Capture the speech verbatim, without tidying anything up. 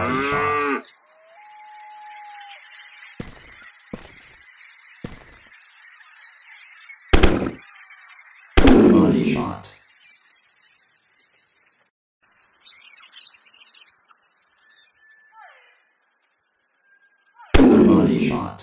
own shop. Body shot. Body shot. Body shot.